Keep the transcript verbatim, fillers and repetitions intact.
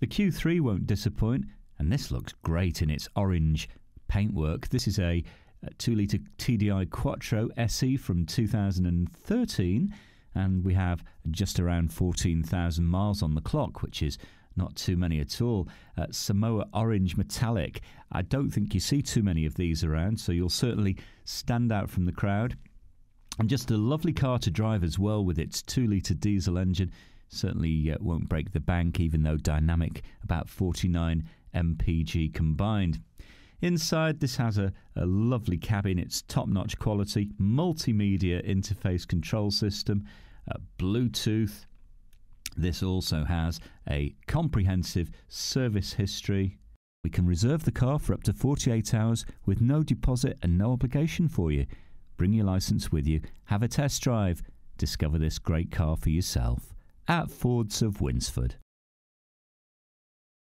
The Q three won't disappoint, and this looks great in its orange paintwork. This is a two litre T D I Quattro S E from two thousand thirteen, and we have just around fourteen thousand miles on the clock, which is not too many at all. Uh, Samoa Orange Metallic. I don't think you see too many of these around, so you'll certainly stand out from the crowd. And just a lovely car to drive as well, with its two litre diesel engine. Certainly uh, won't break the bank, even though dynamic, about forty-nine M P G combined. Inside, this has a, a lovely cabin. It's top-notch quality, multimedia interface control system, uh, Bluetooth. This also has a comprehensive service history. We can reserve the car for up to forty-eight hours with no deposit and no obligation for you. Bring your licence with you, have a test drive, discover this great car for yourself at Fords of Winsford.